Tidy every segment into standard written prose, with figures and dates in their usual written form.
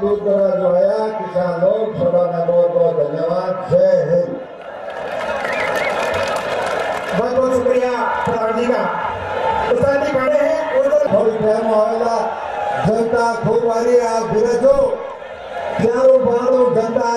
दूर दराज आया किसान लोग सभा में बहुत बहुत धन्यवाद। जय हिंद। बहुत बहुत शुक्रिया प्रधान जी का। प्रधान जी खड़े हैं उधर थोड़ी टाइम होगा। जनता खूब आ रही है, आप बिरजो चारों बारों जनता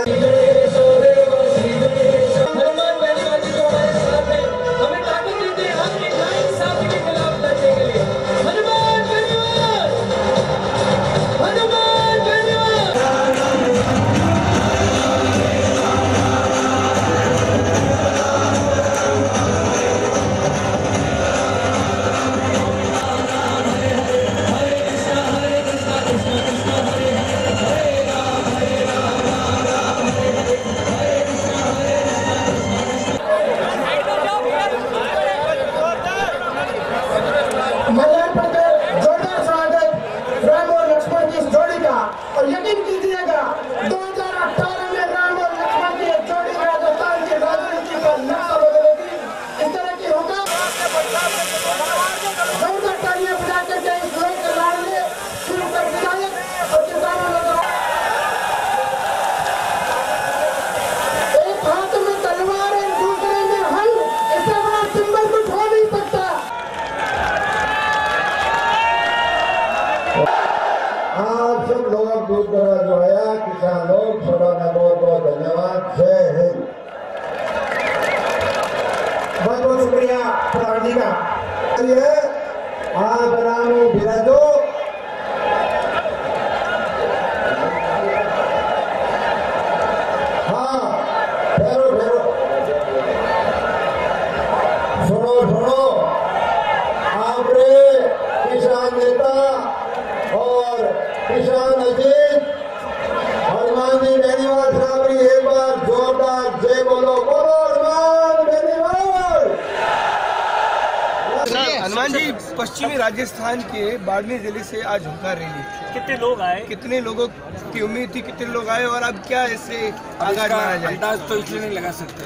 पश्चिमी राजस्थान के बाड़मेर जिले से आज हुंकार रैली। कितने लोग आए, कितने लोगों की उम्मीद थी, कितने लोग आए और अब क्या ऐसे आगाज मारा जाए? अंदाज तो इसलिए नहीं लगा सकते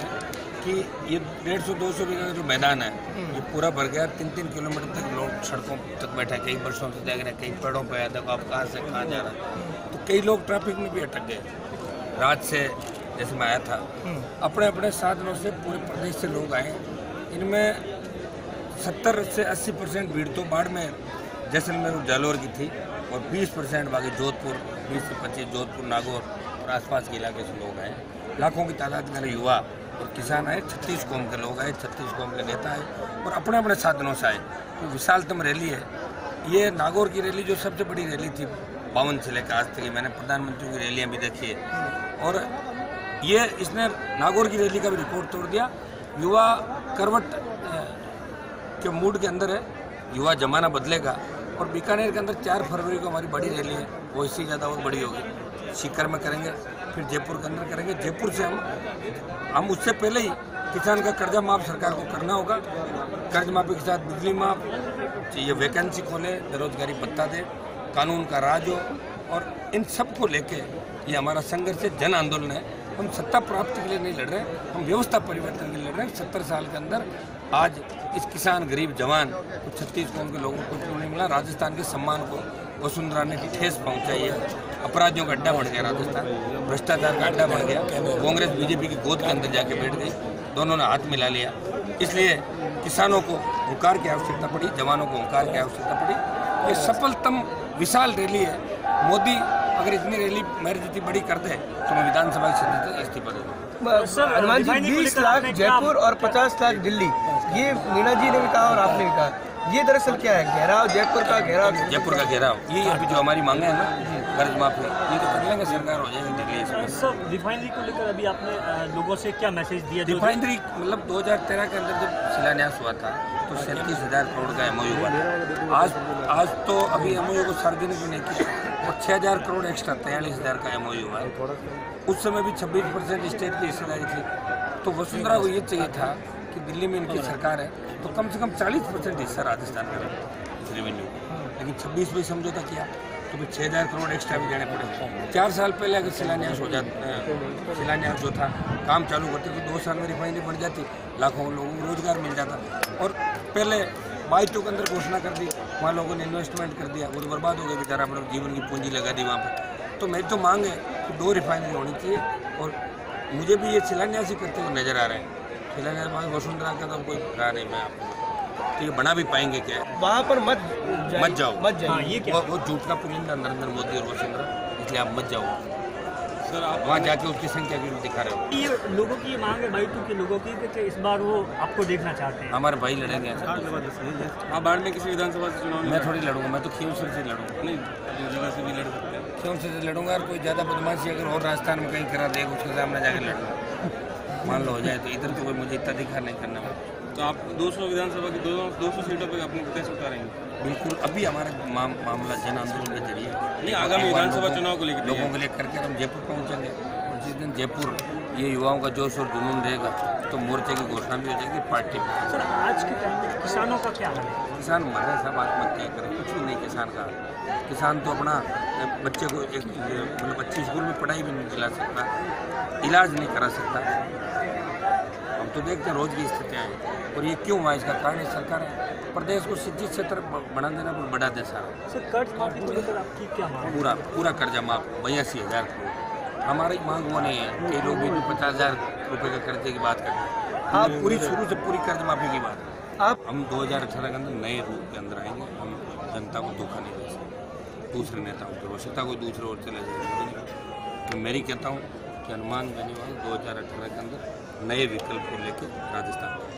कि ये 150-200 बीघा का जो मैदान है ये पूरा भर गया। 3-3 किलोमीटर तक लोग सड़कों तक बैठे, कई वर्षों से देख रहे, कई पेड़ों पर आया था, आप कहाँ से कहाँ जा रहे। तो कई लोग ट्रैफिक में भी अटक गए रात से, जैसे मैं आया था। अपने अपने साधनों से पूरे प्रदेश से लोग आए। इनमें 70 से 80% भीड़ तो बाड़मेर, जैसलमेर और जालौर की थी और 20% बाकी जोधपुर, 20 से 25 जोधपुर, नागौर और आसपास के इलाके से लोग आए। लाखों की तादाद में युवा और किसान आए। 36 कौम के लोग आए, 36 कौम के नेता आए और अपने अपने साधनों से आए। तो विशालतम रैली है ये। नागौर की रैली जो सबसे बड़ी रैली थी 52 से लेकर आज तक, मैंने प्रधानमंत्री की रैलियाँ भी देखी है और ये इसने नागौर की रैली का भी रिकॉर्ड तोड़ दिया। युवा करवट के मूड के अंदर है, युवा जमाना बदलेगा। और बीकानेर के अंदर 4 फरवरी को हमारी बड़ी रैली है, वो इससे ज़्यादा और बड़ी होगी। सीकर में करेंगे, फिर जयपुर के अंदर करेंगे। जयपुर से हम उससे पहले ही किसान का कर्जा माफ़ सरकार को करना होगा। कर्ज माफ़ी के साथ बिजली माफ़, ये वैकेंसी खोले, बेरोजगारी भत्ता दे, कानून का राज हो। और इन सब को लेके ये हमारा संघर्ष जन आंदोलन है। हम सत्ता प्राप्ति के लिए नहीं लड़ रहे, हम व्यवस्था परिवर्तन के लिए लड़ रहे हैं। 70 साल के अंदर आज इस किसान, गरीब, जवान और 36 कौम के लोगों को क्यों नहीं मिला? राजस्थान के सम्मान को वसुंधरा ने की ठेस पहुंचाई है। अपराधियों का अड्डा बढ़ गया राजस्थान, भ्रष्टाचार का अड्डा बढ़ गया। कांग्रेस बीजेपी की गोद के अंदर जाके बैठ गई, दोनों ने हाथ मिला लिया। इसलिए किसानों को हुंकार की आवश्यकता पड़ी, जवानों को हुंकार की आवश्यकता पड़ी। ये सफलतम विशाल रैली है। मोदी अगर इतनी रैली मेरी जितनी बड़ी कर दे तो मैं विधानसभा की सदस्य से इस्तीफा दे दूँ। सर हनुमान जी, 20 लाख जयपुर और 50 लाख दिल्ली, ये मीणा जी ने भी कहा और आपने भी कहा। ये दरअसल क्या है? घेराव, जयपुर का घेराव, जयपुर का घेराव। ये अभी जो हमारी मांगे है ना, कर्ज माफी, ये तो कर लेंगे, सरकार हो जाएगी दिल्ली। सर रिफाइनरी को लेकर अभी आपने लोगों से क्या मैसेज दिया? रिफाइनरी मतलब 2013 के अंदर जब शिलान्यास हुआ था तो 37,000 करोड़ का एमओयू हुआ। आज तो अभी एमओयू को सार्वजनिक भी नहीं किया। 6,000 करोड़ एक्स्ट्रा, 43,000 का एमओयू हुआ। उस समय भी 26% स्टेट की हिस्सेदारी थी। तो वसुंधरा को ये चाहिए था कि दिल्ली में इनकी सरकार है तो कम से कम 40% हिस्सा राजस्थान का रेवेन्यू, लेकिन 26 में समझौता किया तो फिर 6,000 करोड़ एक्स्ट्रा भी देने पड़े। 4 साल पहले अगर शिलान्यास हो जाता, शिलान्यास जो था, काम चालू करते तो 2 साल में रिफाइनरी बढ़ जाती, लाखों लोगों को रोजगार मिल जाता। और पहले 22 के अंदर घोषणा कर दी, वहाँ लोगों ने इन्वेस्टमेंट कर दिया, वो तो बर्बाद हो गया बेचारा, अपने जीवन की पूंजी लगा दी वहाँ पर। तो मेरी तो मांग है कि 2 रिफाइनरी होनी चाहिए और मुझे भी ये शिलान्यास ही करते हुए नजर आ रहे हैं। शिलान्यास वसुंधरा का तो कोई रहा नहीं, मैं आपको तो ये बना भी पाएंगे क्या? वहाँ पर मत जाओ। हाँ, ये क्या? वो झूठ का पुलिंदा नरेंद्र मोदी और वसुंधरा, इसलिए आप मत जाओ सर। आप वहाँ जाके उसकी संख्या भी दिखा रहे हो। ये लोगों की मांग है भाई के लोगों की कि इस बार वो आपको देखना चाहते हैं। हमारे भाई लड़ेंगे। आप बाड़मेर किसी विधानसभा से चुनाव? मैं थोड़ी लड़ूंगा, मैं तो खींवसर से लड़ूंगा। नहीं, जगह से भी लड़ सकते हैं। खींवसर से लड़ूंगा और कोई ज़्यादा बदमाशी अगर और राजस्थान में कहीं करा दे उसके सामने जाकर लड़ूंगा, मान लो हो जाए तो। इधर तो कोई मुझे इतना दिखा नहीं करना। तो आप 200 विधानसभा की 200 सीटों पर अपने प्रदेश उतारेंगे? बिल्कुल, अभी हमारा मामला जन आंदोलन के जरिए नहीं, आगामी विधानसभा चुनाव को लेकर लोगों को लेकर के हम जयपुर पहुंचेंगे और जिस दिन जयपुर ये युवाओं का जोश और जुनून रहेगा तो मोर्चे की घोषणा भी हो जाएगी पार्टी में। सर, आज के टाइम में किसानों का क्या हाल है? किसान मरे सब, आत्महत्या करें, कुछ भी नहीं किसान का। किसान तो अपना बच्चे को एक मतलब अच्छी स्कूल में पढ़ाई भी नहीं दिला सकता, इलाज नहीं करा सकता। हम तो देखते हैं रोज की स्थितियाँ हैं और ये क्यों हुआ, इसका कारण सरकार है। प्रदेश को सिंचित क्षेत्र बढ़ा देना, बढ़ा दे सारा। सर, कर्ज माफी को लेकर आपकी क्या मांग? पूरा कर्जा माफ, 82,000 करोड़। हमारी मांग वो नहीं है कि लोग 50,000 रुपये का कर्जे की बात करते हैं। आप पूरी शुरू से पूरी कर्ज माफी की बात। आप हम 2018 के अंदर नए रूप के अंदर आएंगे, हम जनता को धोखा नहीं दे सकते। दूसरे नेताओं की रोशता कोई दूसरे ओर चले जाएंगे। मैं कहता हूँ अनुमान बने वाले 2018 के अंदर नए विकल्प को लेकर राजस्थान